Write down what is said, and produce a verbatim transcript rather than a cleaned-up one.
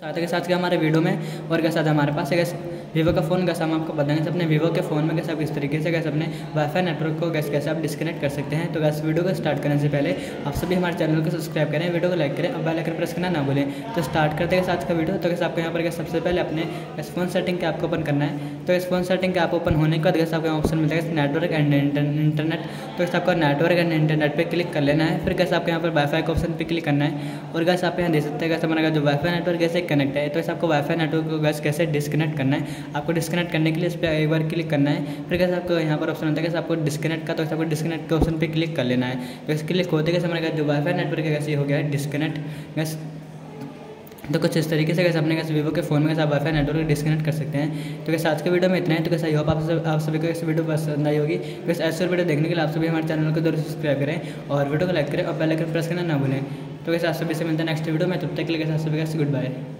साथ के साथ क्या हमारे वीडियो में और के साथ हमारे पास गैस वीवो का फ़ोन कैसे हम आपको बताएंगे अपने वीवो के फ़ोन में कैसे आप इस तरीके से कैसे अपने वाईफाई नेटवर्क को गैस कैसे आप डिस्कनेक्ट कर सकते हैं। तो गैस वीडियो को स्टार्ट करने से पहले आप सभी हमारे चैनल को सब्सक्राइब करें, वीडियो को लाइक करें और बेल आइकन प्रेस करना ना भूलें। तो स्टार्ट करते हैं साथ का वीडियो। तो कैसे आपको यहाँ पर सबसे पहले अपने इस फोन सेटिंग के आपको ओपन करना है। तो इस फोन सेटिंग के आप ओपन होने के बाद गैस आपको ऑप्शन मिलता है नेटवर्क एंड इंटरनेट। तो इस आपको नेटवर्क एंड इंटरनेट पर क्लिक कर लेना है। फिर कैसे आपको यहाँ पर वाईफाई के ऑप्शन पर क्लिक करना है और गैस आप यहाँ देख सकते हैं कैसे हमारा जो वाईफाई नेटवर्क कैसे कनेक्ट है। तो इस आपको वाईफाई नेटवर्क को गैस कैसे डिस्कनेक्ट करना है, आपको डिस्कनेक्ट करने के लिए इस पर एक बार क्लिक करना है। फिर कैसे आपको यहाँ पर ऑप्शन होता है कैसे आपको डिस्कनेक्ट का, तो आपको डिस्कनेक्ट के ऑप्शन पे क्लिक कर लेना है। तो इस क्लिक होते कैसे हमारे जो वाईफाई नेटवर्क है कैसे हो गया है डिस्कनेक्ट गैस। तो कुछ इस तरीके से कैसे अपने कैसे वीवो के फोन में कैसे आप वाईफाई नेटवर्क डिस्कनेक्ट कर सकते हैं। तो कैसे आज के वीडियो में इतना है। तो कैसे आई होप आप सब आप सभी को इस वीडियो पसंद आई होगी। कैसे ऐसे वीडियो देखने के लिए आप सभी हमारे चैनल को जरूर सब्सक्राइब करें और वीडियो को लाइक करें और बेल आइकन प्रेस करना ना भूलें। तो कैसे आप सभी से मिलते हैं नेक्स्ट वीडियो में, तब तक के लिए कैसे आप सभी कैसे गुड बाय।